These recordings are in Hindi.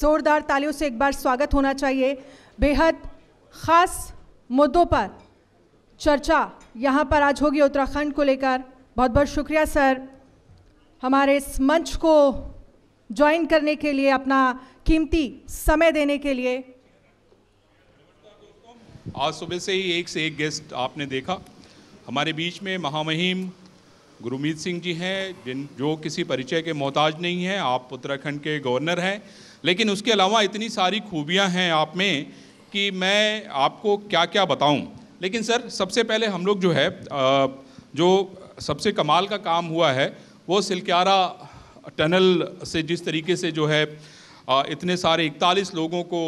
ज़ोरदार तालियों से एक बार स्वागत होना चाहिए। बेहद ख़ास मुद्दों पर चर्चा यहाँ पर आज होगी उत्तराखंड को लेकर। बहुत बहुत शुक्रिया सर हमारे इस मंच को ज्वाइन करने के लिए, अपना कीमती समय देने के लिए। आज सुबह से ही एक से एक गेस्ट आपने देखा। हमारे बीच में महामहिम गुरमीत सिंह जी हैं, जो किसी परिचय के मोहताज नहीं हैं। आप उत्तराखंड के गवर्नर हैं, लेकिन उसके अलावा इतनी सारी खूबियां हैं आप में कि मैं आपको क्या क्या बताऊं। लेकिन सर सबसे पहले हम लोग जो है, जो सबसे कमाल का काम हुआ है वो सिलक्यारा टनल से जिस तरीके से जो है इतने सारे 41 लोगों को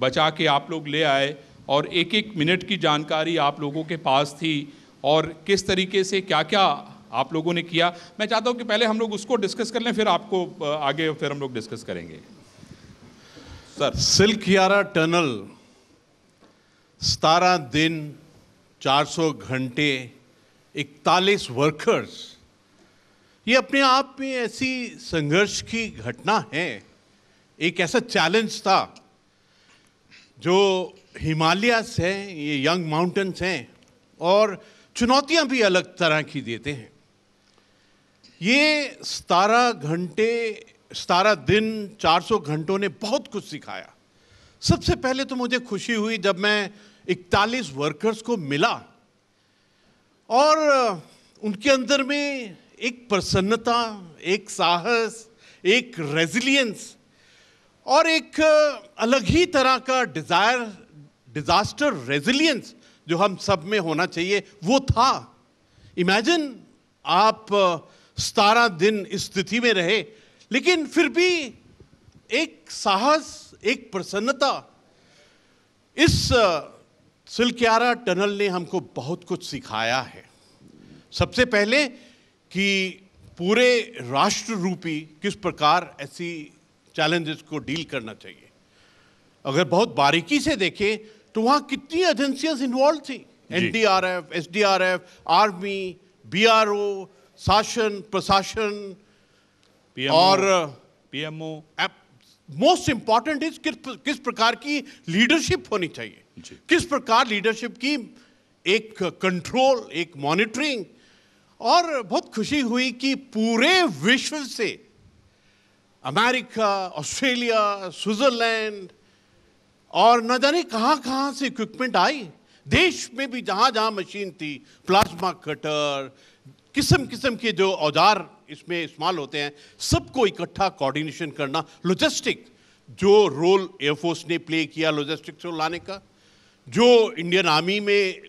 बचा के आप लोग ले आए और एक एक मिनट की जानकारी आप लोगों के पास थी और किस तरीके से क्या क्या आप लोगों ने किया। मैं चाहता हूं कि पहले हम लोग उसको डिस्कस कर लें, फिर आपको आगे फिर हम लोग डिस्कस करेंगे। सर सिलक्यारा टनल 17 दिन 400 घंटे 41 वर्कर्स, ये अपने आप में ऐसी संघर्ष की घटना है। एक ऐसा चैलेंज था, जो हिमालयस हैं ये, यंग माउंटेन्स हैं और चुनौतियां भी अलग तरह की देते हैं। ये 17 दिन 400 घंटों ने बहुत कुछ सिखाया। सबसे पहले तो मुझे खुशी हुई जब मैं 41 वर्कर्स को मिला और उनके अंदर में एक प्रसन्नता, एक साहस, एक रेजिलियंस और एक अलग ही तरह का डिजास्टर रेजिलियंस जो हम सब में होना चाहिए वो था। इमेजिन आप 17 दिन इस स्थिति में रहे, लेकिन फिर भी एक साहस, एक प्रसन्नता। इस सिलक्यारा टनल ने हमको बहुत कुछ सिखाया है। सबसे पहले कि पूरे राष्ट्र रूपी किस प्रकार ऐसी चैलेंजेस को डील करना चाहिए। अगर बहुत बारीकी से देखें तो वहाँ कितनी एजेंसियाँ इन्वॉल्व थी, एनडीआरएफ, एसडीआरएफ, आर्मी, बीआरओ, शासन प्रशासन और पीएमओ। मोस्ट इम्पॉर्टेंट इज किस प्रकार की लीडरशिप होनी चाहिए, किस प्रकार लीडरशिप की एक कंट्रोल, एक मॉनिटरिंग। और बहुत खुशी हुई कि पूरे विश्व से अमेरिका, ऑस्ट्रेलिया, स्विट्जरलैंड और न जाने कहाँ कहाँ से इक्विपमेंट आई। देश में भी जहाँ जहाँ मशीन थी, प्लाज्मा कटर, किस्म किस्म के जो औजार इसमें इस्तेमाल होते हैं, सबको इकट्ठा कोऑर्डिनेशन करना। लॉजिस्टिक जो रोल एयरफोर्स ने प्ले किया लॉजिस्टिक्स को लाने का, जो इंडियन आर्मी में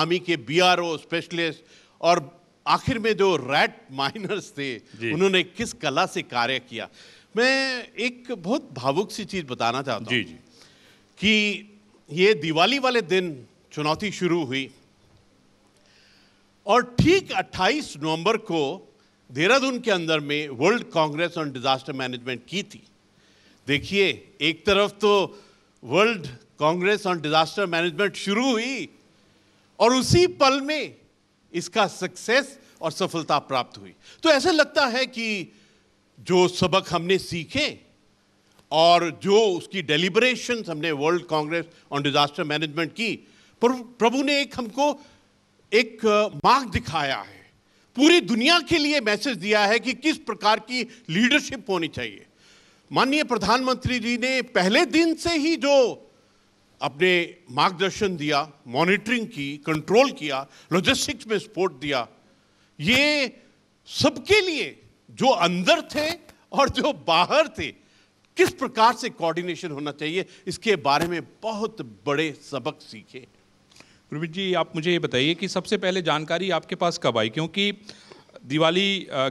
आर्मी के बीआरओ स्पेशलिस्ट और आखिर में जो रैट माइनर्स थे उन्होंने किस कला से कार्य किया। मैं एक बहुत भावुक सी चीज़ बताना चाहता हूँ कि ये दिवाली वाले दिन चुनौती शुरू हुई और ठीक 28 नवंबर को देहरादून के अंदर में world congress on disaster management की थी। देखिए एक तरफ तो world congress on disaster management शुरू हुई और उसी पल में इसका सक्सेस और सफलता प्राप्त हुई। तो ऐसा लगता है कि जो सबक हमने सीखे और जो उसकी डेलिब्रेशंस हमने world congress on disaster management की, प्रभु ने एक हमको एक मार्ग दिखाया है, पूरी दुनिया के लिए मैसेज दिया है कि किस प्रकार की लीडरशिप होनी चाहिए। माननीय प्रधानमंत्री जी ने पहले दिन से ही जो अपने मार्गदर्शन दिया, मॉनिटरिंग की, कंट्रोल किया, लॉजिस्टिक्स में सपोर्ट दिया, ये सबके लिए जो अंदर थे और जो बाहर थे किस प्रकार से कोऑर्डिनेशन होना चाहिए, इसके बारे में बहुत बड़े सबक सीखे। गुरमीत जी आप मुझे ये बताइए कि सबसे पहले जानकारी आपके पास कब आई, क्योंकि दिवाली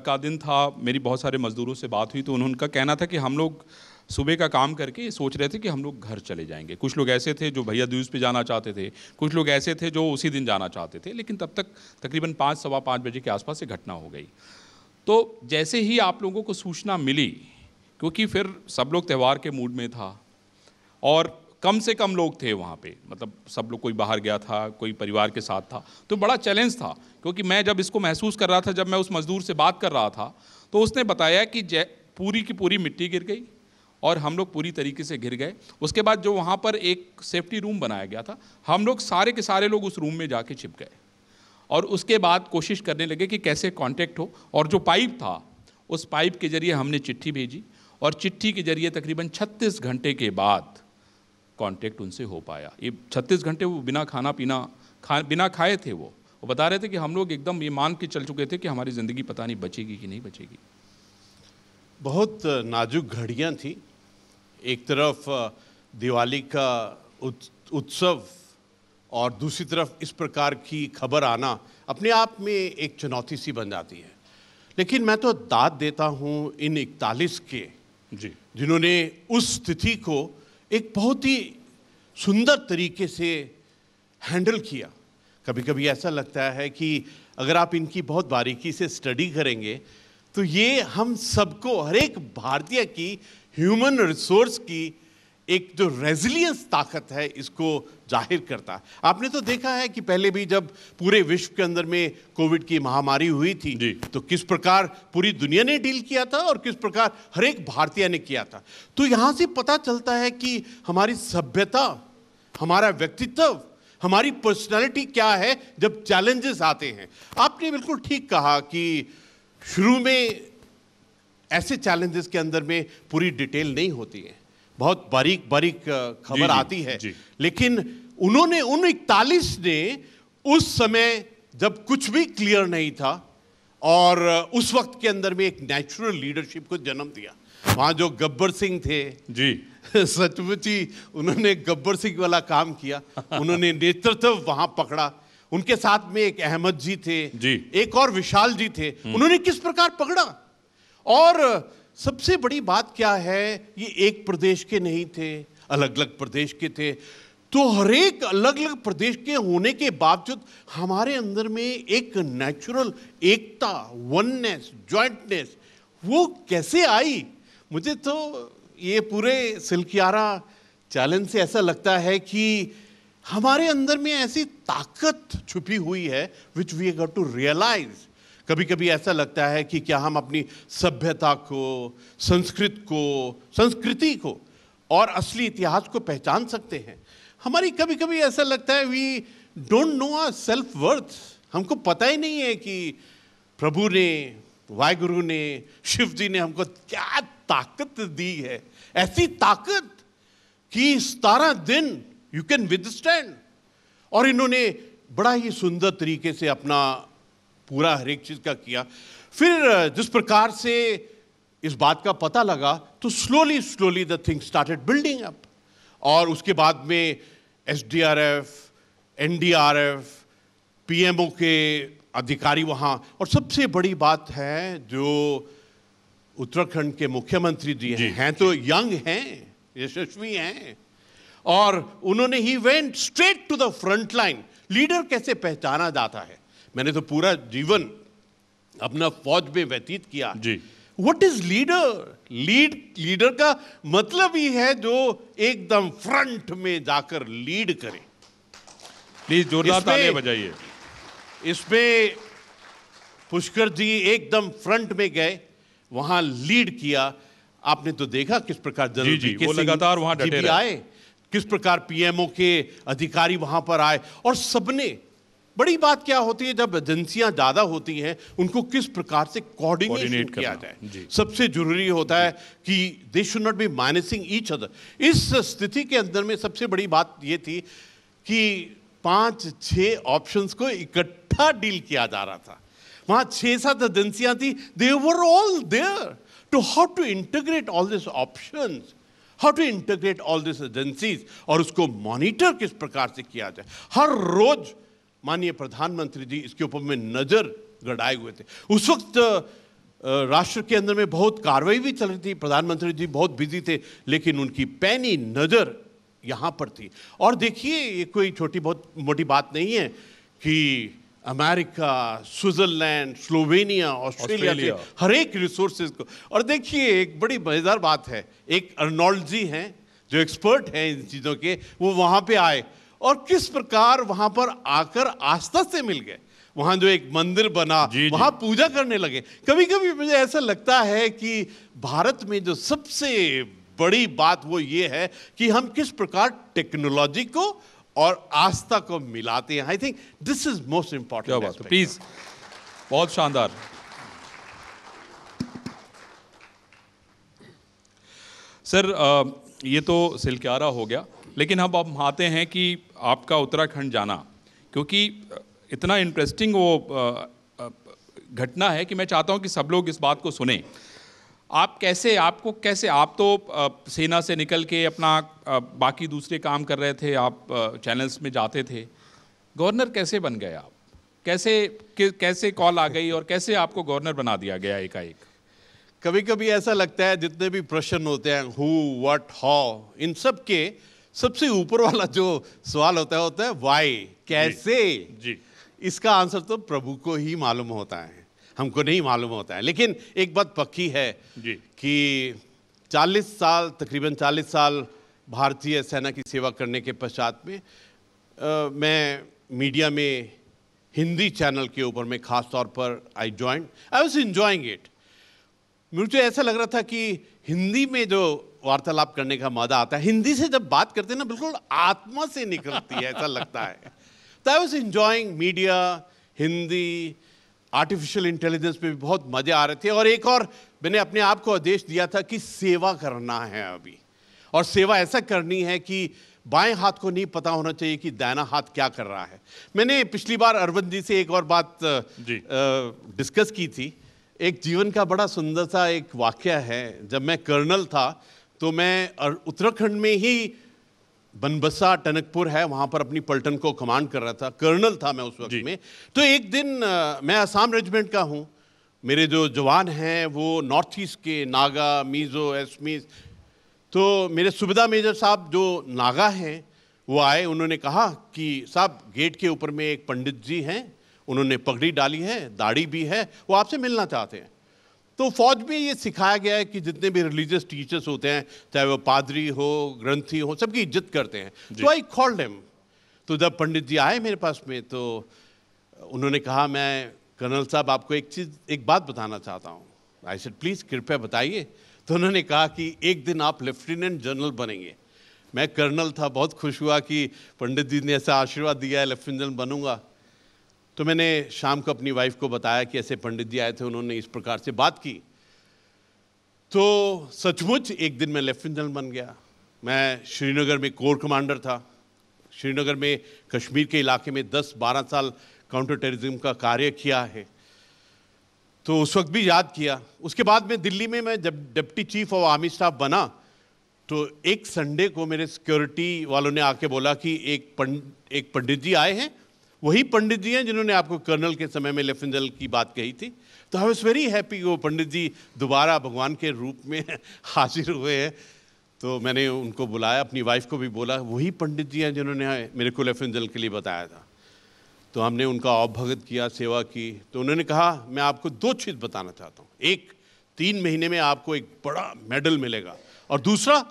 का दिन था। मेरी बहुत सारे मज़दूरों से बात हुई तो उनका कहना था कि हम लोग सुबह का काम करके सोच रहे थे कि हम लोग घर चले जाएंगे। कुछ लोग ऐसे थे जो भैया दूज पे जाना चाहते थे, कुछ लोग ऐसे थे जो उसी दिन जाना चाहते थे, लेकिन तब तक तकरीबन 5, सवा 5 बजे के आसपास ये घटना हो गई। तो जैसे ही आप लोगों को सूचना मिली, क्योंकि फिर सब लोग त्यौहार के मूड में था और कम से कम लोग थे वहाँ पे, मतलब सब लोग कोई बाहर गया था, कोई परिवार के साथ था, तो बड़ा चैलेंज था। क्योंकि मैं जब इसको महसूस कर रहा था, जब मैं उस मज़दूर से बात कर रहा था तो उसने बताया कि पूरी की पूरी मिट्टी गिर गई और हम लोग पूरी तरीके से घिर गए। उसके बाद जो वहाँ पर एक सेफ्टी रूम बनाया गया था, हम लोग सारे के सारे लोग उस रूम में जाके छिप गए और उसके बाद कोशिश करने लगे कि कैसे कांटेक्ट हो। और जो पाइप था उस पाइप के ज़रिए हमने चिट्ठी भेजी और चिट्ठी के ज़रिए तकरीबन 36 घंटे के बाद कांटेक्ट उनसे हो पाया। ये 36 घंटे वो बिना खाना पीना बिना खाए थे। वो बता रहे थे कि हम लोग एकदम ये मान के चल चुके थे कि हमारी ज़िंदगी पता नहीं बचेगी कि नहीं बचेगी। बहुत नाजुक घड़ियाँ थी। एक तरफ दिवाली का उत्सव और दूसरी तरफ इस प्रकार की खबर आना अपने आप में एक चुनौती सी बन जाती है। लेकिन मैं तो दाद देता हूँ इन 41 के जी, जिन्होंने उस स्थिति को एक बहुत ही सुंदर तरीके से हैंडल किया। कभी कभी ऐसा लगता है कि अगर आप इनकी बहुत बारीकी से स्टडी करेंगे तो ये हम सबको, हर एक भारतीय की ह्यूमन रिसोर्स की एक जो रेजिलियंस ताकत है इसको जाहिर करता है। आपने तो देखा है कि पहले भी जब पूरे विश्व के अंदर में कोविड की महामारी हुई थी तो किस प्रकार पूरी दुनिया ने डील किया था और किस प्रकार हर एक भारतीय ने किया था। तो यहाँ से पता चलता है कि हमारी सभ्यता, हमारा व्यक्तित्व, हमारी पर्सनैलिटी क्या है जब चैलेंजेस आते हैं। आपने बिल्कुल ठीक कहा कि शुरू में ऐसे चैलेंजेस के अंदर में पूरी डिटेल नहीं होती है, बहुत बारीक बारीक खबर आती है। लेकिन उन्होंने उन 41 ने उस समय जब कुछ भी क्लियर नहीं था और उस वक्त के अंदर में एक नेचुरल लीडरशिप को जन्म दिया। वहाँ जो गब्बर सिंह थे जी, सचमुच ही उन्होंने गब्बर सिंह वाला काम किया। उन्होंने नेतृत्व वहाँ पकड़ा। उनके साथ में एक अहमद जी थे जी, एक और विशाल जी थे। उन्होंने किस प्रकार पकड़ा। और सबसे बड़ी बात क्या है, ये एक प्रदेश के नहीं थे, अलग अलग प्रदेश के थे। तो हर एक अलग अलग प्रदेश के होने के बावजूद हमारे अंदर में एक नेचुरल एकता, वननेस, जॉइंटनेस वो कैसे आई। मुझे तो ये पूरे सिलकियारा चैलेंज से ऐसा लगता है कि हमारे अंदर में ऐसी ताकत छुपी हुई है which we got to realise. कभी कभी ऐसा लगता है कि क्या हम अपनी सभ्यता को, संस्कृति को और असली इतिहास को पहचान सकते हैं। हमारी कभी कभी ऐसा लगता है we don't know our self worth. हमको पता ही नहीं है कि प्रभु ने, वाहेगुरु ने, शिव जी ने हमको क्या ताकत दी है। ऐसी ताकत कि 17 दिन यू कैन विदस्टैंड। और इन्होंने बड़ा ही सुंदर तरीके से अपना पूरा हर एक चीज़ का किया। फिर जिस प्रकार से इस बात का पता लगा तो slowly slowly the thing started building up. और उसके बाद में एसडीआरएफ, एनडीआरएफ, पीएमओ के अधिकारी वहाँ। और सबसे बड़ी बात है जो उत्तराखंड के मुख्यमंत्री जी हैं तो यंग हैं, यशस्वी हैं, और उन्होंने ही went straight to the front line. Leader कैसे पहचाना जाता है, मैंने तो पूरा जीवन अपना फौज में व्यतीत किया जी। What is leader? लीडर का मतलब ही है जो एकदम फ्रंट में जाकर लीड करे। प्लीज जोरदार तालियां बजाइए। इसमें पुष्कर जी एकदम फ्रंट में गए, वहां लीड किया। आपने तो देखा किस प्रकार जनरल लगातार वहां डटे आए, किस प्रकार पीएमओ के अधिकारी वहां पर आए। और सबने, बड़ी बात क्या होती है जब एजेंसियां ज़्यादा होती हैं उनको किस प्रकार से कोऑर्डिनेट किया जाए। सबसे जरूरी होता है कि they should not be minusing each other. इस स्थिति के अंदर में सबसे बड़ी बात ये थी कि 5-6 ऑप्शंस को इकट्ठा डील किया जा रहा था। वहाँ 6-7 एजेंसियां थी, they were all there to how to integrate all this options, how to integrate all this agencies और उसको मॉनिटर किस प्रकार से किया जाए। हर रोज माननीय प्रधानमंत्री जी इसके ऊपर में नज़र गड़ाए हुए थे। उस वक्त राष्ट्र के अंदर में बहुत कार्रवाई भी चल रही थी, प्रधानमंत्री जी बहुत बिजी थे, लेकिन उनकी पैनी नज़र यहाँ पर थी। और देखिए ये कोई छोटी बहुत मोटी बात नहीं है कि अमेरिका, स्विट्ज़रलैंड, स्लोवेनिया, ऑस्ट्रेलिया के हर एक रिसोर्सेज को। और देखिए एक बड़ी मज़ेदार बात है, एक अर्नोल्ड जी हैं जो एक्सपर्ट हैं इन चीज़ों के, वो वहाँ पर आए और किस प्रकार वहां पर आकर आस्था से मिल गए। वहां जो एक मंदिर बना वहां पूजा करने लगे। कभी कभी मुझे ऐसा लगता है कि भारत में जो सबसे बड़ी बात वो ये है कि हम किस प्रकार टेक्नोलॉजी को और आस्था को मिलाते हैं। I think this is most important. Please, बहुत शानदार। सर ये तो सिलक्यारा हो गया, लेकिन हम आते हैं कि आपका उत्तराखंड जाना, क्योंकि इतना इंटरेस्टिंग वो घटना है कि मैं चाहता हूं कि सब लोग इस बात को सुने। आप कैसे, आपको कैसे, आप तो सेना से निकल के अपना बाकी दूसरे काम कर रहे थे, आप चैनल्स में जाते थे, गवर्नर कैसे बन गए आप? कैसे कॉल आ गई और कैसे आपको गवर्नर बना दिया गया एकाएक? कभी कभी ऐसा लगता है जितने भी प्रश्न होते हैं, हु, व्हाट, हाउ, इन सब के सबसे ऊपर वाला जो सवाल होता है वाई, कैसे। जी, इसका आंसर तो प्रभु को ही मालूम होता है, हमको नहीं मालूम होता है। लेकिन एक बात पक्की है जी कि 40 साल, तकरीबन 40 साल भारतीय सेना की सेवा करने के पश्चात में मैं मीडिया में हिंदी चैनल के ऊपर में खास तौर पर आई वाज एंजॉयिंग इट। मुझे ऐसा लग रहा था कि हिंदी में जो वार्तालाप करने का मजा आता है, हिंदी से जब बात करते हैं ना, बिल्कुल आत्मा से निकलती है, ऐसा लगता है। तो I was enjoying media, Hindi, artificial intelligence पे भी बहुत मजे आ रहे थे। और एक और मैंने अपने आप को आदेश दिया था कि सेवा करना है अभी, और सेवा ऐसा करनी है कि बाएं हाथ को नहीं पता होना चाहिए कि दाहिना हाथ क्या कर रहा है। मैंने पिछली बार अरविंद जी से एक और बात डिस्कस की थी। एक जीवन का बड़ा सुंदर सा एक वाक्य है। जब मैं कर्नल था तो मैं उत्तराखंड में ही, बनबसा टनकपुर है, वहाँ पर अपनी पलटन को कमांड कर रहा था, कर्नल था मैं उस वक्त में। तो एक दिन, मैं असम रेजिमेंट का हूँ, मेरे जो जवान हैं वो नॉर्थ ईस्ट के नागा, मीज़ो, एसमीज। तो मेरे सूबेदार मेजर साहब जो नागा हैं वो आए, उन्होंने कहा कि साहब गेट के ऊपर में एक पंडित जी हैं, उन्होंने पगड़ी डाली है, दाढ़ी भी है, वो आपसे मिलना चाहते हैं। तो फौज में ये सिखाया गया है कि जितने भी रिलीजियस टीचर्स होते हैं, चाहे वो पादरी हो, ग्रंथी हो, सबकी इज्जत करते हैं। तो आई कॉल्ड हिम। तो जब पंडित जी आए मेरे पास में तो उन्होंने कहा, मैं कर्नल साहब आपको एक बात बताना चाहता हूँ। आई सेड प्लीज़, कृपया बताइए। तो उन्होंने कहा कि एक दिन आप लेफ्टिनेंट जनरल बनेंगे। मैं कर्नल था, बहुत खुश हुआ कि पंडित जी ने ऐसा आशीर्वाद दिया है, लेफ्टिनेंट जनरल बनूंगा। तो मैंने शाम को अपनी वाइफ को बताया कि ऐसे पंडित जी आए थे, उन्होंने इस प्रकार से बात की। तो सचमुच एक दिन मैं लेफ्टिनेंट जनरल बन गया। मैं श्रीनगर में कोर कमांडर था। श्रीनगर में कश्मीर के इलाके में 10-12 साल काउंटर टेररिज्म का कार्य किया है, तो उस वक्त भी याद किया। उसके बाद में दिल्ली में मैं जब deputy chief of army staff बना तो एक संडे को मेरे सिक्योरिटी वालों ने आके बोला कि एक पंडित जी आए हैं, वही पंडित जी हैं जिन्होंने आपको कर्नल के समय में लेफ्टिनेंट जनरल की बात कही थी। तो आई वॉज वेरी हैप्पी, वो पंडित जी दोबारा भगवान के रूप में हाजिर हुए हैं। तो मैंने उनको बुलाया, अपनी वाइफ को भी बोला, वही पंडित जी हैं जिन्होंने मेरे को लेफ्टिनेंट जनरल के लिए बताया था। तो हमने उनका अवभगत किया, सेवा की। तो उन्होंने कहा, मैं आपको दो चीज़ बताना चाहता हूँ। एक, 3 महीने में आपको एक बड़ा मेडल मिलेगा, और दूसरा,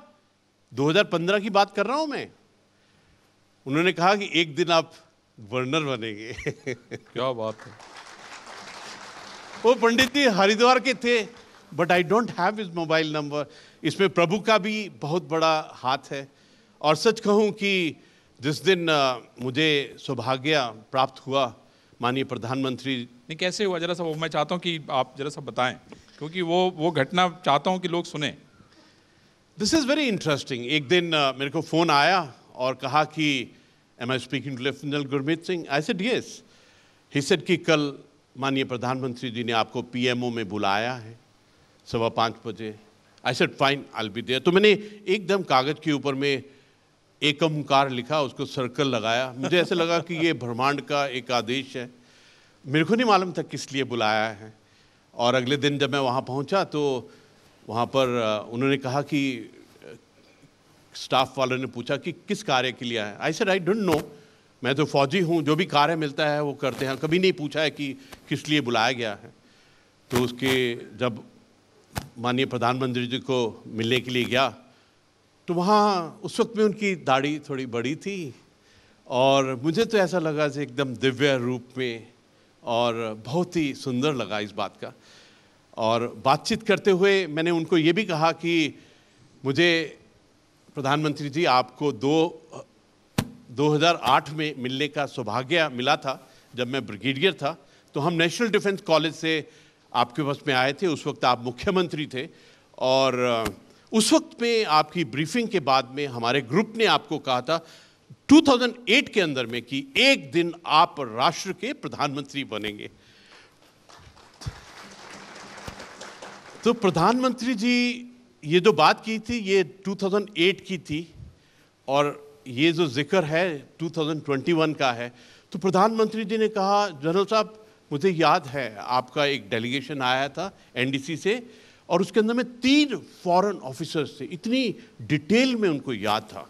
2015 की बात कर रहा हूँ मैं, उन्होंने कहा कि एक दिन आप गवर्नर बनेंगे। क्या बात है। वो पंडित जी हरिद्वार के थे, but I don't have his mobile number. इसमें प्रभु का भी बहुत बड़ा हाथ है। और सच कहूँ कि जिस दिन मुझे सौभाग्य प्राप्त हुआ माननीय प्रधानमंत्री ने, कैसे हुआ जरा सा वो मैं चाहता हूँ कि आप जरा सा बताएं, क्योंकि वो घटना चाहता हूँ कि लोग सुने। This is very interesting. एक दिन मेरे को फ़ोन आया और कहा कि Am I speaking to Lt. Gen Gurmeet Singh? I said yes. He said कि कल माननीय प्रधानमंत्री जी ने आपको PMO में बुलाया है 5:15 बजे। I said fine, I'll be there. तो मैंने एकदम कागज़ के ऊपर में एकमकार लिखा, उसको सर्कल लगाया। मुझे ऐसे लगा कि ये ब्रह्मांड का एक आदेश है, मेरे को नहीं मालूम था किस लिए बुलाया है। और अगले दिन जब मैं वहाँ पहुँचा तो वहाँ पर उन्होंने कहा कि स्टाफ वालों ने पूछा कि किस कार्य के लिए आए। I said I don't know, मैं तो फौजी हूँ, जो भी कार्य मिलता है वो करते हैं, कभी नहीं पूछा है कि किस लिए बुलाया गया है। तो उसके जब माननीय प्रधानमंत्री जी को मिलने के लिए गया तो वहाँ उस वक्त में उनकी दाढ़ी थोड़ी बड़ी थी, और मुझे तो ऐसा लगा जैसे एकदम दिव्य रूप में, और बहुत ही सुंदर लगा इस बात का। और बातचीत करते हुए मैंने उनको ये भी कहा कि मुझे प्रधानमंत्री जी आपको 2008 में मिलने का सौभाग्य मिला था जब मैं ब्रिगेडियर था। तो हम नेशनल डिफेंस कॉलेज से आपके पास में आए थे, उस वक्त आप मुख्यमंत्री थे और उस वक्त में आपकी ब्रीफिंग के बाद में हमारे ग्रुप ने आपको कहा था 2008 के अंदर में कि एक दिन आप राष्ट्र के प्रधानमंत्री बनेंगे। तो प्रधानमंत्री जी ये जो बात की थी ये 2008 की थी और ये जो जिक्र है 2021 का है। तो प्रधानमंत्री जी ने कहा जनरल साहब मुझे याद है आपका एक डेलीगेशन आया था एनडीसी से और उसके अंदर में 3 फॉरेन ऑफिसर्स थे, इतनी डिटेल में उनको याद था।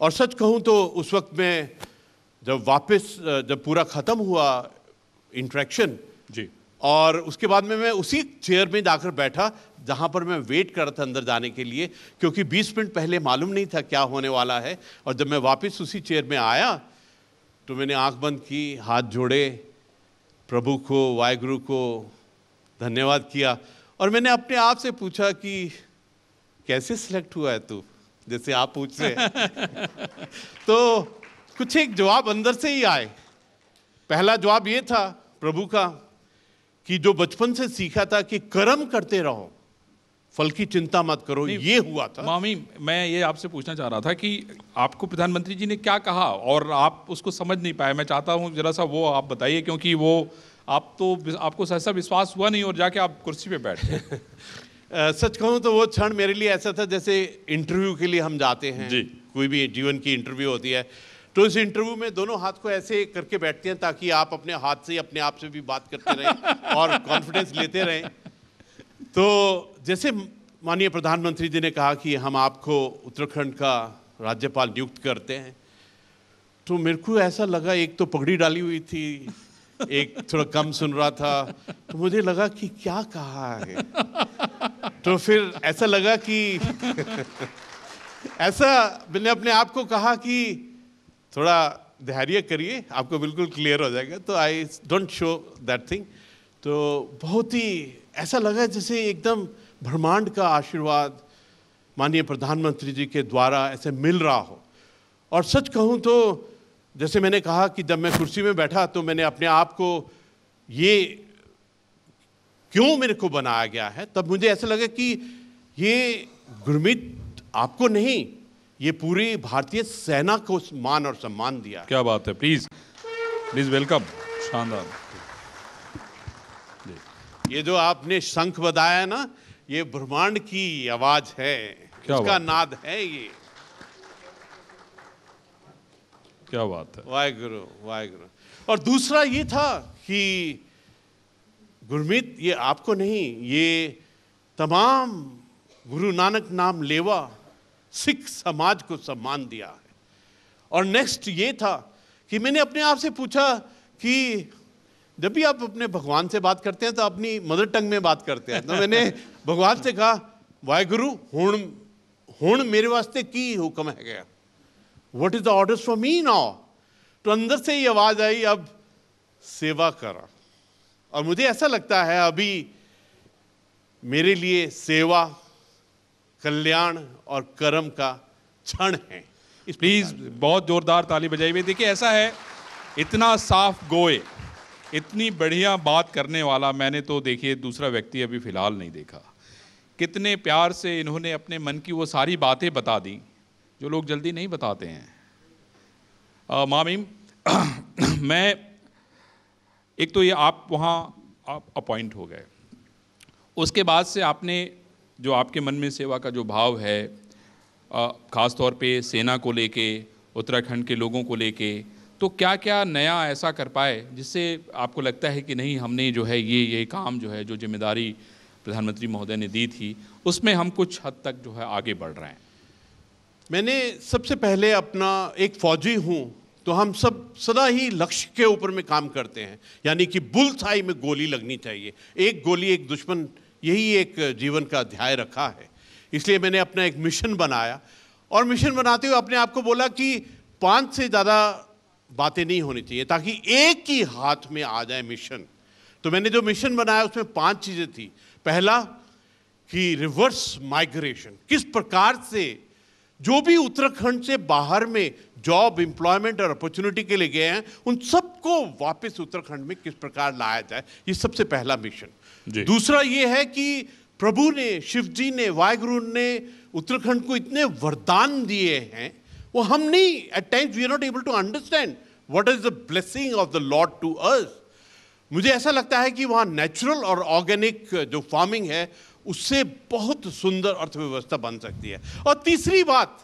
और सच कहूँ तो उस वक्त में जब पूरा ख़त्म हुआ इंट्रैक्शन जी और उसके बाद में मैं उसी चेयर में जाकर बैठा जहाँ पर मैं वेट कर रहा था अंदर जाने के लिए, क्योंकि 20 मिनट पहले मालूम नहीं था क्या होने वाला है। और जब मैं वापस उसी चेयर में आया तो मैंने आंख बंद की, हाथ जोड़े, प्रभु को वाहेगुरु को धन्यवाद किया और मैंने अपने आप से पूछा कि कैसे सिलेक्ट हुआ है तू, जैसे आप पूछ रहे हैं। तो कुछ एक जवाब अंदर से ही आए। पहला जवाब ये था प्रभु का कि जो बचपन से सीखा था कि कर्म करते रहो, फल की चिंता मत करो, ये हुआ था। मामी मैं ये आपसे पूछना चाह रहा था कि आपको प्रधानमंत्री जी ने क्या कहा और आप उसको समझ नहीं पाए। मैं चाहता हूँ जरा सा वो आप बताइए, क्योंकि वो आप तो आपको ऐसा विश्वास हुआ नहीं और जाके आप कुर्सी पे बैठ गए। सच कहूँ तो वो क्षण मेरे लिए ऐसा था जैसे इंटरव्यू के लिए हम जाते हैं, कोई भी जीवन की इंटरव्यू होती है तो इस इंटरव्यू में दोनों हाथ को ऐसे करके बैठते हैं ताकि आप अपने हाथ से अपने आप से भी बात करते रहें और कॉन्फिडेंस लेते रहें। तो जैसे माननीय प्रधानमंत्री जी ने कहा कि हम आपको उत्तराखंड का राज्यपाल नियुक्त करते हैं, तो मेरे को ऐसा लगा, एक तो पगड़ी डाली हुई थी, एक थोड़ा कम सुन रहा था, तो मुझे लगा कि क्या कहा है। तो फिर ऐसा लगा कि ऐसा मैंने अपने आप को कहा कि थोड़ा धैर्य करिए, आपको बिल्कुल क्लियर हो जाएगा। तो I don't show that thing. तो बहुत ही ऐसा लगा जैसे एकदम ब्रह्मांड का आशीर्वाद माननीय प्रधानमंत्री जी के द्वारा ऐसे मिल रहा हो। और सच कहूँ तो जैसे मैंने कहा कि जब मैं कुर्सी में बैठा तो मैंने अपने आप को ये क्यों मेरे को बनाया गया है, तब मुझे ऐसा लगा कि ये गुरमीत आपको नहीं, ये पूरी भारतीय सेना को मान और सम्मान दिया। क्या बात है, प्लीज प्लीज वेलकम। शानदार। ये जो आपने शंख बजाया ना, ये ब्रह्मांड की आवाज है, इसका नाद है ये। क्या बात है, वाहेगुरु वाहेगुरु। और दूसरा ये था कि गुरमीत ये आपको नहीं, ये तमाम गुरु नानक नाम लेवा सिख समाज को सम्मान दिया है। और नेक्स्ट ये था कि मैंने अपने आप से पूछा कि जब भी आप अपने भगवान से बात करते हैं तो अपनी मदर टंग में बात करते हैं, तो मैंने भगवान से कहा वाहेगुरु हुण हुण मेरे वास्ते की हुक्म है गया, what is the orders for me now. तो अंदर से ये आवाज़ आई अब सेवा करा। और मुझे ऐसा लगता है अभी मेरे लिए सेवा, कल्याण और कर्म का क्षण है। प्लीज बहुत जोरदार ताली बजाई हुई। देखिए ऐसा है, इतना साफ गोए, इतनी बढ़िया बात करने वाला मैंने तो देखिए दूसरा व्यक्ति अभी फिलहाल नहीं देखा। कितने प्यार से इन्होंने अपने मन की वो सारी बातें बता दी जो लोग जल्दी नहीं बताते हैं। मामीम मैं एक तो ये आप वहाँ आप अपॉइंट हो गए, उसके बाद से आपने जो आपके मन में सेवा का जो भाव है ख़ास तौर पे सेना को लेके, उत्तराखंड के लोगों को लेके, तो क्या क्या नया ऐसा कर पाए जिससे आपको लगता है कि नहीं हमने जो है ये काम जो है, जो जिम्मेदारी प्रधानमंत्री महोदय ने दी थी उसमें हम कुछ हद तक जो है आगे बढ़ रहे हैं। मैंने सबसे पहले अपना एक फ़ौजी हूँ तो हम सब सदा ही लक्ष्य के ऊपर में काम करते हैं, यानी कि बुल्सआई में गोली लगनी चाहिए, एक गोली एक दुश्मन, यही एक जीवन का ध्याय रखा है। इसलिए मैंने अपना एक मिशन बनाया और मिशन बनाते हुए अपने आप को बोला कि 5 से ज़्यादा बातें नहीं होनी चाहिए ताकि एक ही हाथ में आ जाए मिशन। तो मैंने जो मिशन बनाया उसमें 5 चीज़ें थी। पहला कि रिवर्स माइग्रेशन किस प्रकार से जो भी उत्तराखंड से बाहर में जॉब एम्प्लॉयमेंट और अपॉर्चुनिटी के लिए गए हैं उन सबको वापस उत्तराखंड में किस प्रकार लाया जाए, ये सबसे पहला मिशन। दूसरा ये है कि प्रभु ने, शिव जी ने, वाहेगुरु ने उत्तराखंड को इतने वरदान दिए हैं, वो हम नहीं, at times we are not able to understand what is the blessing of the lord to us. मुझे ऐसा लगता है कि वहाँ नेचुरल और ऑर्गेनिक जो फार्मिंग है उससे बहुत सुंदर अर्थव्यवस्था बन सकती है। और तीसरी बात,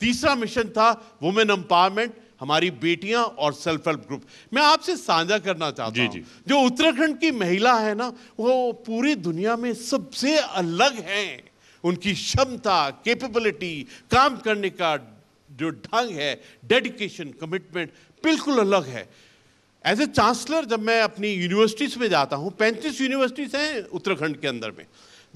तीसरा मिशन था वुमेन एम्पावरमेंट, हमारी बेटियां और सेल्फ हेल्प ग्रुप। मैं आपसे साझा करना चाहता हूँ, जो उत्तराखंड की महिला है ना, वो पूरी दुनिया में सबसे अलग हैं। उनकी क्षमता, कैपेबिलिटी, काम करने का जो ढंग है, डेडिकेशन, कमिटमेंट बिल्कुल अलग है। एज ए चांसलर जब मैं अपनी यूनिवर्सिटीज़ में जाता हूँ, 35 यूनिवर्सिटीज़ हैं उत्तराखंड के अंदर में,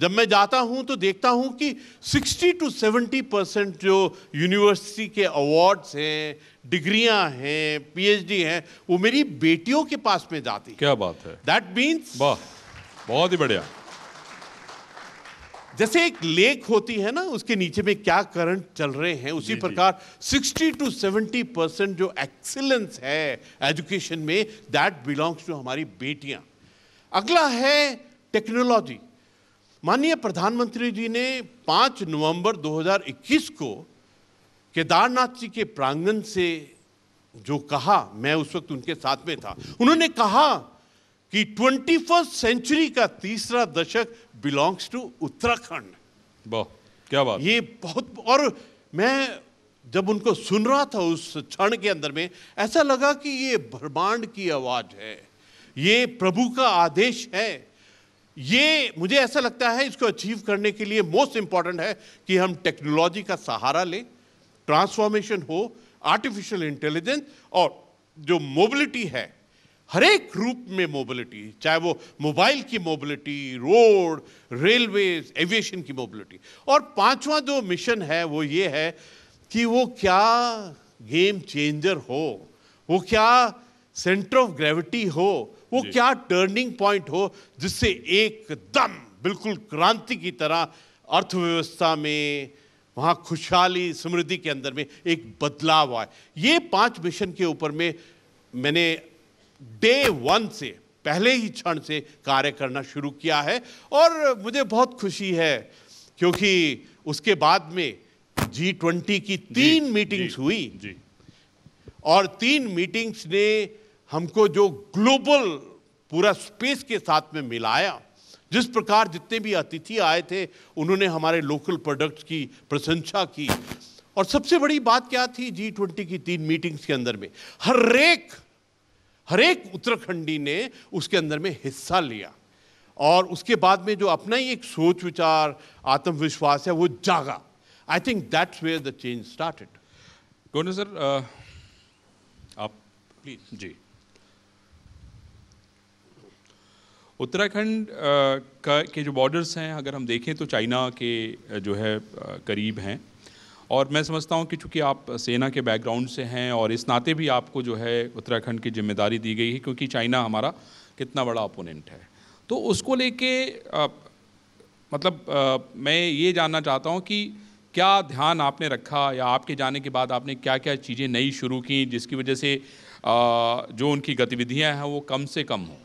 जब मैं जाता हूं तो देखता हूं कि 60 to 70% जो यूनिवर्सिटी के अवार्ड्स हैं, डिग्रियां हैं, पीएचडी हैं, वो मेरी बेटियों के पास में जाती है। क्या बात है। दैट मीन्स, वाह, बहुत ही बढ़िया। जैसे एक लेक होती है ना, उसके नीचे में क्या करंट चल रहे हैं, उसी प्रकार 60 to 70% जो एक्सीलेंस है एजुकेशन में, दैट बिलोंग्स टू हमारी बेटियां। अगला है टेक्नोलॉजी। माननीय प्रधानमंत्री जी ने 5 नवंबर 2021 को केदारनाथ जी के प्रांगण से जो कहा, मैं उस वक्त उनके साथ में था, उन्होंने कहा कि 21st century का तीसरा दशक बिलोंग्स टू उत्तराखंड। वाह, क्या बात। ये बहुत, और मैं जब उनको सुन रहा था उस क्षण के अंदर में ऐसा लगा कि ये ब्रह्मांड की आवाज़ है, ये प्रभु का आदेश है। ये मुझे ऐसा लगता है इसको अचीव करने के लिए मोस्ट इम्पॉर्टेंट है कि हम टेक्नोलॉजी का सहारा लें, ट्रांसफॉर्मेशन हो, आर्टिफिशियल इंटेलिजेंस और जो मोबिलिटी है, हर एक रूप में मोबिलिटी, चाहे वो मोबाइल की मोबिलिटी, रोड, रेलवेज, एविएशन की मोबिलिटी। और 5वां जो मिशन है वो ये है कि वो क्या गेम चेंजर हो, वो क्या सेंटर ऑफ ग्रेविटी हो, वो क्या टर्निंग पॉइंट हो जिससे एकदम बिल्कुल क्रांति की तरह अर्थव्यवस्था में, वहाँ खुशहाली, समृद्धि के अंदर में एक बदलाव आए। ये 5 मिशन के ऊपर में मैंने day 1 से, पहले ही क्षण से कार्य करना शुरू किया है और मुझे बहुत खुशी है क्योंकि उसके बाद में G20 की 3 मीटिंग्स हुई और 3 मीटिंग्स ने हमको जो ग्लोबल पूरा स्पेस के साथ में मिलाया, जिस प्रकार जितने भी अतिथि आए थे उन्होंने हमारे लोकल प्रोडक्ट्स की प्रशंसा की। और सबसे बड़ी बात क्या थी G20 की 3 मीटिंग्स के अंदर में, हर एक उत्तराखंडी ने उसके अंदर में हिस्सा लिया और उसके बाद में जो अपना ही एक सोच विचार, आत्मविश्वास है वो जागा। I think that's where the change started. Governor sir, आप प्लीज। जी, उत्तराखंड के जो बॉर्डर्स हैं, अगर हम देखें तो चाइना के जो है करीब हैं और मैं समझता हूं कि चूँकि आप सेना के बैकग्राउंड से हैं और इस नाते भी आपको जो है उत्तराखंड की जिम्मेदारी दी गई है क्योंकि चाइना हमारा कितना बड़ा अपोनेंट है। तो उसको लेके मैं ये जानना चाहता हूं कि क्या ध्यान आपने रखा या आपके जाने के बाद आपने क्या क्या चीज़ें नई शुरू की जिसकी वजह से जो उनकी गतिविधियाँ हैं वो कम से कम हों।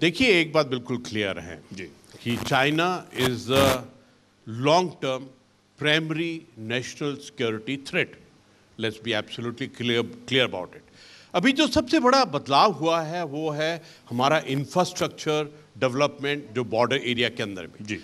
देखिए, एक बात बिल्कुल क्लियर है जी कि China is the long term primary national security threat. Let's be absolutely clear about it. अभी जो सबसे बड़ा बदलाव हुआ है वो है हमारा इंफ्रास्ट्रक्चर डेवलपमेंट जो बॉर्डर एरिया के अंदर में। जी,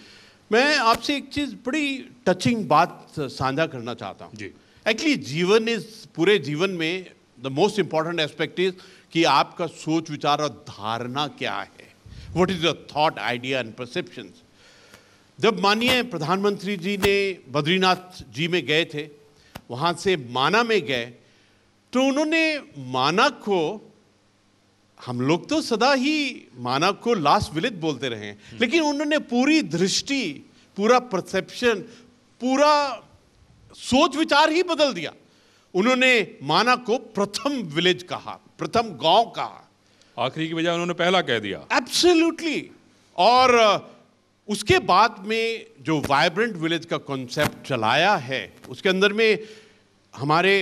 मैं आपसे एक चीज़, बड़ी टचिंग बात साझा करना चाहता हूँ। जी, एक्चुअली पूरे जीवन में the most important aspect is कि आपका सोच, विचार और धारणा क्या है, what is the thought, idea and perceptions. जब माननीय प्रधानमंत्री जी ने बद्रीनाथ जी में गए थे, वहाँ से माना में गए, तो उन्होंने माना को, हम लोग तो सदा ही माना को लास्ट विलेज बोलते रहे हैं, लेकिन उन्होंने पूरी दृष्टि, पूरा परसेप्शन, पूरा सोच विचार ही बदल दिया। उन्होंने माना को प्रथम विलेज कहा, प्रथम गांव कहा, आखिरी की बजाय उन्होंने पहला कह दिया। एब्सोल्युटली। और उसके बाद में जो वाइब्रेंट विलेज का कॉन्सेप्ट चलाया है उसके अंदर में हमारे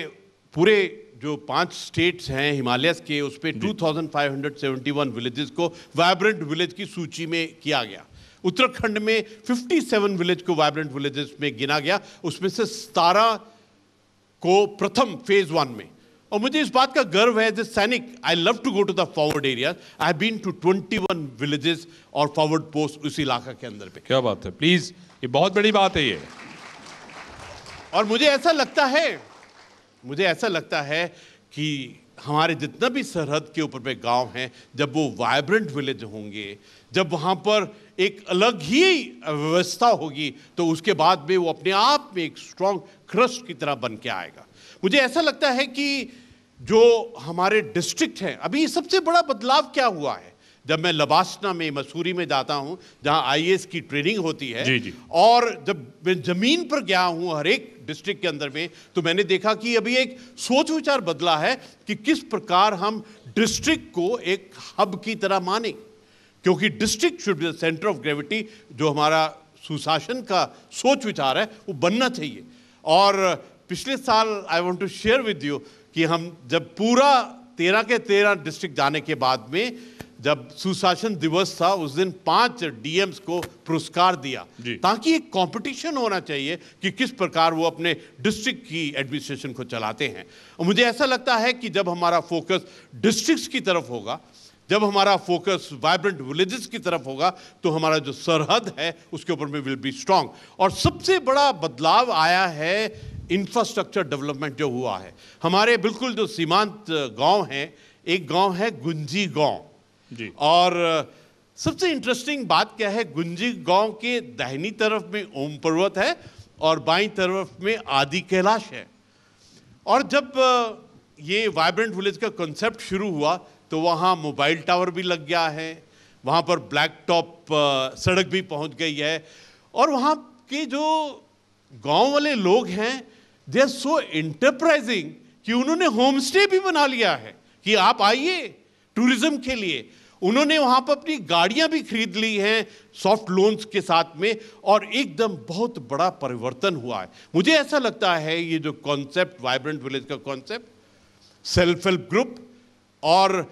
पूरे जो 5 स्टेट्स हैं हिमालयस के उस पर 2571 विलेजेस को वाइब्रेंट विलेज की सूची में किया गया। उत्तराखंड में 57 विलेज को वाइब्रेंट विलेजेस में गिना गया, उसमें से 17 को प्रथम फेज़ 1 में। और मुझे इस बात का गर्व है, एज ए सैनिक I love to go to the forward area. I have been to 21 villages और फॉरवर्ड पोस्ट उस इलाका के अंदर पे। क्या बात है, प्लीज, ये बहुत बड़ी बात है ये। और मुझे ऐसा लगता है कि हमारे जितना भी सरहद के ऊपर पे गांव हैं, जब वो वाइब्रेंट विलेज होंगे, जब वहाँ पर एक अलग ही व्यवस्था होगी, तो उसके बाद में वो अपने आप में एक स्ट्रांग क्रस्ट की तरह बन के आएगा। मुझे ऐसा लगता है कि जो हमारे डिस्ट्रिक्ट हैं, अभी सबसे बड़ा बदलाव क्या हुआ है, जब मैं लबासना में मसूरी में जाता हूं जहां आईएएस की ट्रेनिंग होती है जी। और जब मैं जमीन पर गया हूं हर एक डिस्ट्रिक्ट के अंदर में, तो मैंने देखा कि अभी एक सोच विचार बदला है कि किस प्रकार हम डिस्ट्रिक्ट को एक हब की तरह माने, क्योंकि district should be the centre of gravity. जो हमारा सुशासन का सोच विचार है वो बनना चाहिए। और पिछले साल I want to share with you कि हम जब पूरा 13 के 13 डिस्ट्रिक्ट जाने के बाद में जब सुशासन दिवस था उस दिन 5 डीएम्स को पुरस्कार दिया, ताकि एक कंपटीशन होना चाहिए कि किस प्रकार वो अपने डिस्ट्रिक्ट की एडमिनिस्ट्रेशन को चलाते हैं। और मुझे ऐसा लगता है कि जब हमारा फोकस डिस्ट्रिक्ट्स की तरफ होगा, जब हमारा फोकस वाइब्रेंट विलेजेस की तरफ होगा, तो हमारा जो सरहद है उसके ऊपर में विल बी स्ट्रांग। और सबसे बड़ा बदलाव आया है इंफ्रास्ट्रक्चर डेवलपमेंट जो हुआ है। हमारे बिल्कुल जो सीमांत गाँव हैं, एक गाँव है गुंजी गाँव, और सबसे इंटरेस्टिंग बात क्या है, गुंजी गांव के दाहिनी तरफ में ओम पर्वत है और बाईं तरफ में आदि कैलाश है। और जब ये वाइब्रेंट विलेज का कॉन्सेप्ट शुरू हुआ तो वहाँ मोबाइल टावर भी लग गया है, वहाँ पर ब्लैक टॉप सड़क भी पहुँच गई है, और वहाँ के जो गांव वाले लोग हैं दे आर सो एंटरप्राइजिंग कि उन्होंने होम स्टे भी बना लिया है कि आप आइए टूरिज्म के लिए। उन्होंने वहाँ पर अपनी गाड़ियाँ भी खरीद ली हैं सॉफ्ट लोन्स के साथ में, और एकदम बहुत बड़ा परिवर्तन हुआ है। मुझे ऐसा लगता है ये जो कॉन्सेप्ट वाइब्रेंट विलेज का कॉन्सेप्ट, सेल्फ हेल्प ग्रुप, और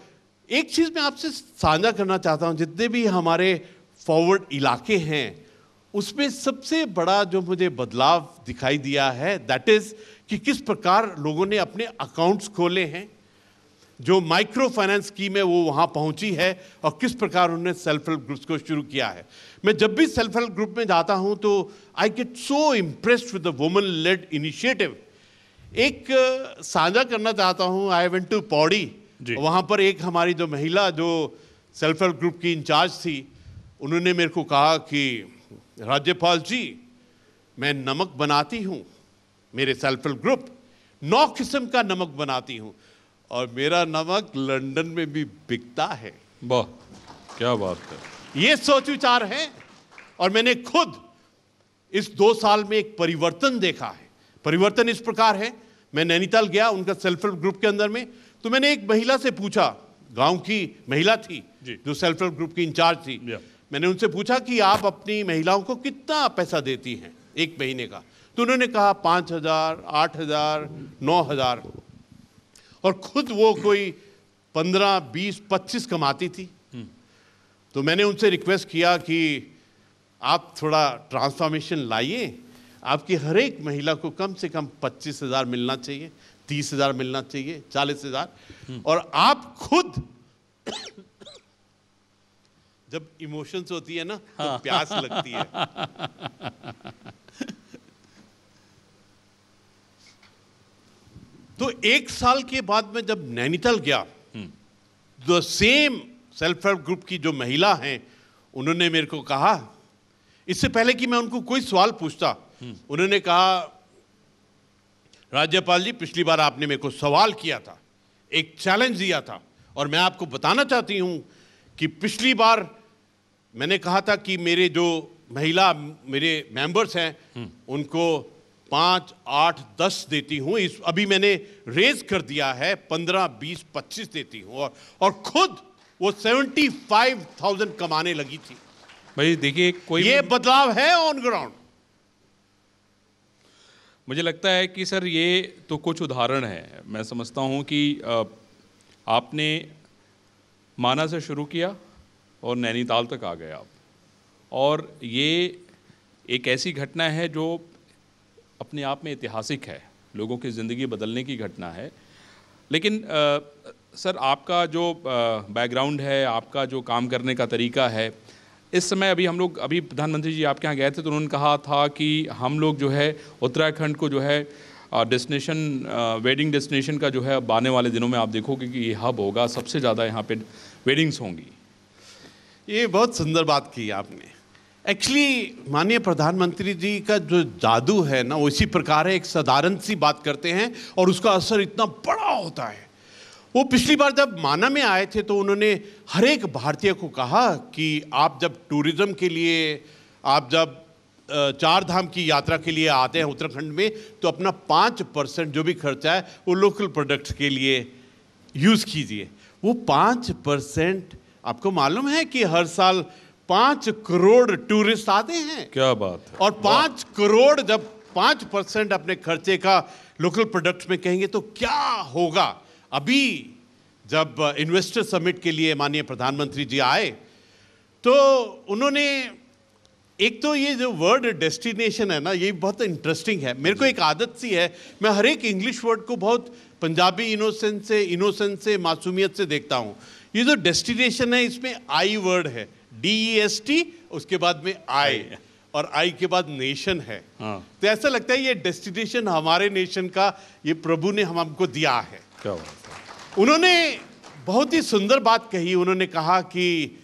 एक चीज़ मैं आपसे साझा करना चाहता हूँ, जितने भी हमारे फॉरवर्ड इलाके हैं उसमें सबसे बड़ा जो मुझे बदलाव दिखाई दिया है दैट इज़ कि किस प्रकार लोगों ने अपने अकाउंट्स खोले हैं। जो माइक्रो फाइनेंस स्कीम है वो वहाँ पहुँची है, और किस प्रकार उन्होंने सेल्फ हेल्प ग्रुप्स को शुरू किया है। मैं जब भी सेल्फ हेल्प ग्रुप में जाता हूँ तो I get so impressed with the woman led initiative. एक साझा करना चाहता हूँ, आई वेंट टू पौड़ी, वहाँ पर एक हमारी जो महिला जो सेल्फ हेल्प ग्रुप की इंचार्ज थी, उन्होंने मेरे को कहा कि राज्यपाल जी मैं नमक बनाती हूँ, मेरे सेल्फ हेल्प ग्रुप 9 किस्म का नमक बनाती हूँ, और मेरा नमक लंदन में भी बिकता है। वाह क्या बात है, ये सोच विचार है। और मैंने खुद इस 2 साल में एक परिवर्तन देखा है। परिवर्तन इस प्रकार है, मैं नैनीताल गया उनका सेल्फ हेल्प ग्रुप के अंदर में, तो मैंने एक महिला से पूछा, गांव की महिला थी जो सेल्फ हेल्प ग्रुप की इंचार्ज थी, मैंने उनसे पूछा कि आप अपनी महिलाओं को कितना पैसा देती हैं एक महीने का, तो उन्होंने कहा 5000, 8000, 9000, और खुद वो कोई 15, 20, 25 कमाती थी। तो मैंने उनसे रिक्वेस्ट किया कि आप थोड़ा ट्रांसफॉर्मेशन लाइए, आपकी हर एक महिला को कम से कम 25,000 मिलना चाहिए, 30,000 मिलना चाहिए, 40,000, और आप खुद जब इमोशंस होती है ना तो प्यास लगती है। तो 1 साल के बाद में जब नैनीताल गया, the same self help group की जो महिला हैं उन्होंने मेरे को कहा, इससे पहले कि मैं उनको कोई सवाल पूछता, उन्होंने कहा राज्यपाल जी पिछली बार आपने मेरे को सवाल किया था, एक चैलेंज दिया था, और मैं आपको बताना चाहती हूँ कि पिछली बार मैंने कहा था कि मेरे जो महिला मेरे मेंबर्स हैं उनको 5, 8, 10 देती हूँ, इस अभी मैंने रेज कर दिया है 15, 20, 25 देती हूँ, और खुद वो 75,000 कमाने लगी थी। भाई देखिए कोई ये बदलाव है ऑन ग्राउंड। मुझे लगता है कि सर ये तो कुछ उदाहरण है। मैं समझता हूँ कि आपने माना से शुरू किया और नैनीताल तक आ गए आप, और ये एक ऐसी घटना है जो अपने आप में ऐतिहासिक है, लोगों की ज़िंदगी बदलने की घटना है। लेकिन सर आपका जो बैकग्राउंड है, आपका जो काम करने का तरीका है, इस समय अभी हम लोग अभी प्रधानमंत्री जी आपके यहाँ गए थे तो उन्होंने कहा था कि हम लोग जो है उत्तराखंड को जो है डेस्टिनेशन वेडिंग डेस्टिनेशन का जो है अब आने वाले दिनों में आप देखोगे कि ये हब होगा, सबसे ज़्यादा यहाँ पे वेडिंग्स होंगी। ये बहुत सुंदर बात की आपने। एक्चुअली माननीय प्रधानमंत्री जी का जो जादू है ना, वो इसी प्रकार है, एक साधारण सी बात करते हैं और उसका असर इतना बड़ा होता है। वो पिछली बार जब माना में आए थे तो उन्होंने हर एक भारतीय को कहा कि आप जब टूरिज़्म के लिए, आप जब चार धाम की यात्रा के लिए आते हैं उत्तराखंड में, तो अपना 5% जो भी खर्चा है वो लोकल प्रोडक्ट्स के लिए यूज़ कीजिए। वो 5% आपको मालूम है कि हर साल 5 करोड़ टूरिस्ट आते हैं। क्या बात है। और 5 करोड़ जब 5% अपने खर्चे का लोकल प्रोडक्ट्स में कहेंगे तो क्या होगा। अभी जब इन्वेस्टर समिट के लिए माननीय प्रधानमंत्री जी आए तो उन्होंने एक तो ये जो वर्ड डेस्टिनेशन है ना, ये बहुत इंटरेस्टिंग है। मेरे को एक आदत सी है, मैं हर एक इंग्लिश वर्ड को बहुत पंजाबी इनोसेंस से मासूमियत से देखता हूँ। ये जो डेस्टिनेशन है इसमें आई वर्ड है, DEST, उसके बाद में आई, और आई के बाद नेशन है। तो ऐसा लगता है ये डेस्टिनेशन हमारे नेशन का, ये प्रभु ने हमको दिया है। क्या बात है। उन्होंने बहुत ही सुंदर बात कही। उन्होंने कहा कि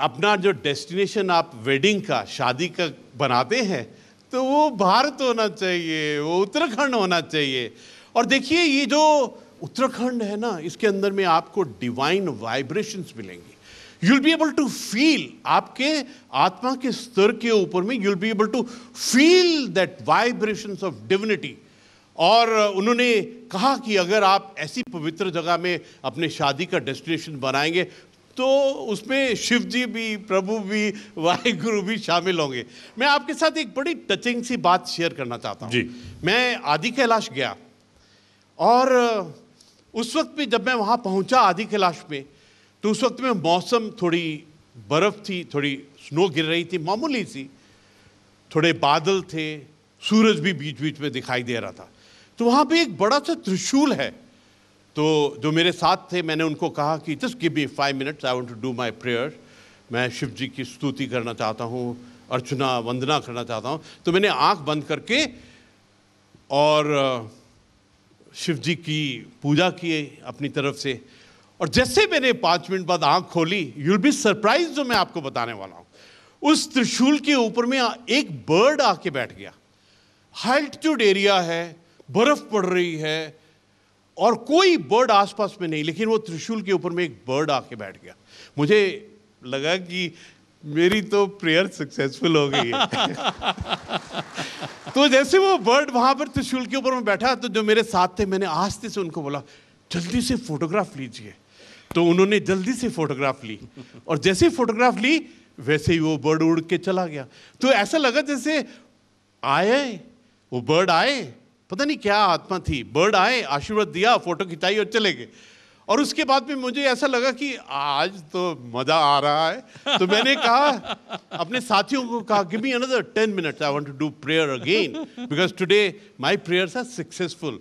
अपना जो डेस्टिनेशन आप वेडिंग का, शादी का बनाते हैं तो वो भारत होना चाहिए, वो उत्तराखंड होना चाहिए। और देखिए ये जो उत्तराखंड है ना, इसके अंदर में आपको डिवाइन वाइब्रेशंस मिलेंगी। You'll be able to feel, आपके आत्मा के स्तर के ऊपर में you'll be able to feel that vibrations of divinity. और उन्होंने कहा कि अगर आप ऐसी पवित्र जगह में अपने शादी का डेस्टिनेशन बनाएंगे तो उसमें शिव जी भी, प्रभु भी, वाहेगुरु भी शामिल होंगे। मैं आपके साथ एक बड़ी टचिंग सी बात शेयर करना चाहता हूँ जी। मैं आदि कैलाश गया और उस वक्त भी जब मैं वहाँ पहुँचा आदि कैलाश में, तो उस वक्त में मौसम, थोड़ी बर्फ़ थी, थोड़ी स्नो गिर रही थी, मामूली सी, थोड़े बादल थे, सूरज भी बीच बीच में दिखाई दे रहा था। तो वहाँ पे एक बड़ा सा त्रिशूल है। तो जो मेरे साथ थे मैंने उनको कहा कि just give me 5 minutes, I want to do my prayer. मैं शिव जी की स्तुति करना चाहता हूँ, अर्चना वंदना करना चाहता हूँ। तो मैंने आँख बंद करके और शिव जी की पूजा की अपनी तरफ से। और जैसे मैंने 5 मिनट बाद आँख खोली, यूल बी सरप्राइज जो मैं आपको बताने वाला हूँ, उस त्रिशूल के ऊपर में एक बर्ड आके बैठ गया। हाइल्टीट्यूड एरिया है, बर्फ पड़ रही है और कोई बर्ड आसपास में नहीं, लेकिन वो त्रिशूल के ऊपर में एक बर्ड आके बैठ गया। मुझे लगा कि मेरी तो प्रेयर सक्सेसफुल हो गई है। तो जैसे वो बर्ड वहाँ पर त्रिशूल के ऊपर में बैठा, तो जो मेरे साथ थे मैंने आस्ते से उनको बोला जल्दी से फोटोग्राफ लीजिए। तो उन्होंने जल्दी से फोटोग्राफ ली और जैसे ही फोटोग्राफ ली वैसे ही वो बर्ड उड़ के चला गया। तो ऐसा लगा जैसे आए, वो बर्ड आए, पता नहीं क्या आत्मा थी, बर्ड आए, आशीर्वाद दिया, फोटो खिंचाई और चले गए। और उसके बाद में मुझे ऐसा लगा कि आज तो मज़ा आ रहा है। तो मैंने कहा अपने साथियों को, कहा give me another 10 minutes, I want to do prayer again because today my prayers are successful.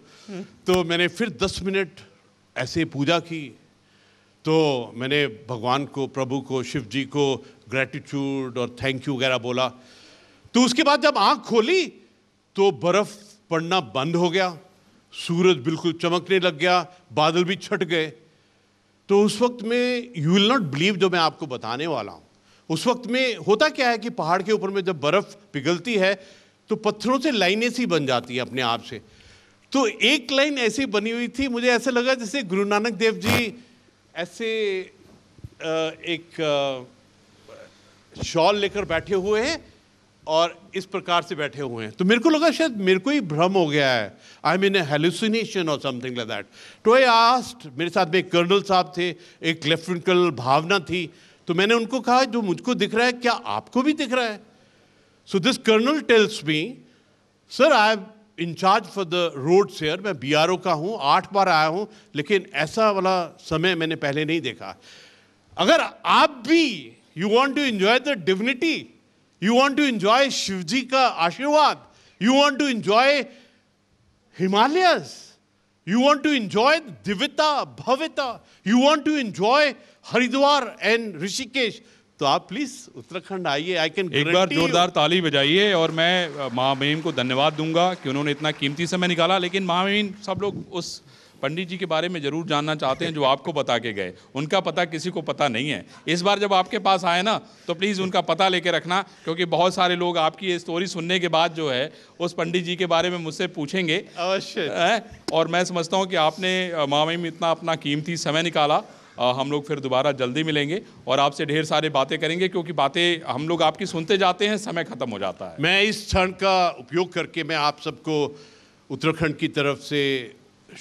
तो मैंने फिर 10 मिनट ऐसे पूजा की। तो मैंने भगवान को, प्रभु को, शिव जी को ग्रैटिट्यूड और थैंक यू वगैरह बोला। तो उसके बाद जब आँख खोली तो बर्फ़ पड़ना बंद हो गया, सूरज बिल्कुल चमकने लग गया, बादल भी छट गए। तो उस वक्त में यू विल नॉट बिलीव जो मैं आपको बताने वाला हूँ। उस वक्त में होता क्या है कि पहाड़ के ऊपर में जब बर्फ़ पिघलती है तो पत्थरों से लाइनें सी बन जाती हैं अपने आप से। तो एक लाइन ऐसी बनी हुई थी, मुझे ऐसा लगा जैसे गुरु नानक देव जी ऐसे एक शॉल लेकर बैठे हुए हैं और इस प्रकार से बैठे हुए हैं। तो मेरे को लगा शायद मेरे को ही भ्रम हो गया है, आई मीन ए हेलुसिनेशन और समथिंग लाइक दैट। तो आई आस्ट, मेरे साथ में एक कर्नल साहब थे, एक लेफ्टिनेंट कर्नल भावना थी। तो मैंने उनको कहा जो मुझको दिख रहा है क्या आपको भी दिख रहा है? So this colonel tells me, sir I am in charge for the roads here, मैं बीआरओ का हूँ, 8 बार आया हूँ, लेकिन ऐसा वाला समय मैंने पहले नहीं देखा. अगर आप भी you want to enjoy the dignity, you want to enjoy Shivji का आशीर्वाद, you want to enjoy Himalayas, you want to enjoy Divita, Bhavita, you want to enjoy Haridwar and Rishikesh, तो आप प्लीज उत्तराखंड आइए. आई कैन एक बार जोरदार ताली बजाइए. और मैं महामहिम को धन्यवाद दूंगा कि उन्होंने इतना कीमती समय निकाला. लेकिन महामहिम, सब लोग उस पंडित जी के बारे में जरूर जानना चाहते हैं जो आपको बता के गए. उनका पता किसी को पता नहीं है. इस बार जब आपके पास आए ना तो प्लीज़ उनका पता लेके रखना, क्योंकि बहुत सारे लोग आपकी ये स्टोरी सुनने के बाद जो है उस पंडित जी के बारे में मुझसे पूछेंगे अवश्य. और मैं समझता हूँ कि आपने महामहिम इतना अपना कीमती समय निकाला. हम लोग फिर दोबारा जल्दी मिलेंगे और आपसे ढेर सारे बातें करेंगे, क्योंकि बातें हम लोग आपकी सुनते जाते हैं, समय ख़त्म हो जाता है. मैं इस क्षण का उपयोग करके मैं आप सबको उत्तराखंड की तरफ से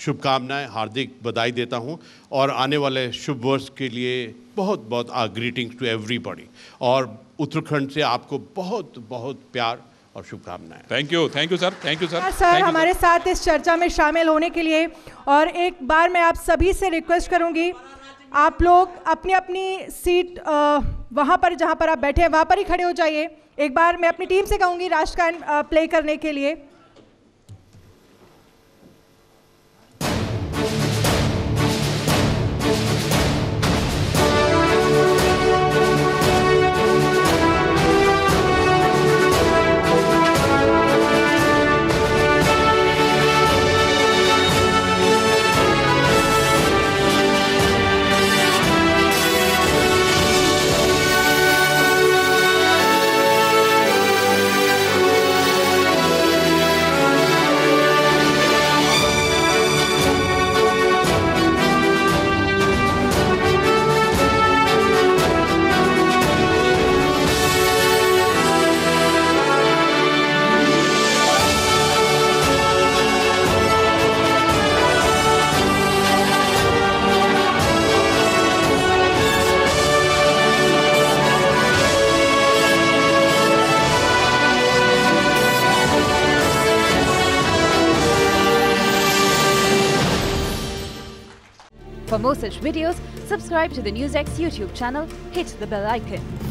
शुभकामनाएं, हार्दिक बधाई देता हूं और आने वाले शुभ वर्ष के लिए बहुत बहुत ग्रीटिंग्स टू एवरीबॉडी. और उत्तराखंड से आपको बहुत बहुत प्यार और शुभकामनाएं. Thank you sir, thank you sir. Sir हमारे साथ इस चर्चा में शामिल होने के लिए. और एक बार मैं आप सभी से रिक्वेस्ट करूंगी, आप लोग अपनी अपनी सीट वहाँ पर जहाँ पर आप बैठे हैं वहाँ पर ही खड़े हो जाइए. एक बार मैं अपनी टीम से कहूँगी राष्ट्रगान प्ले करने के लिए. For more such videos, subscribe to the NewsX YouTube channel, hit the bell icon.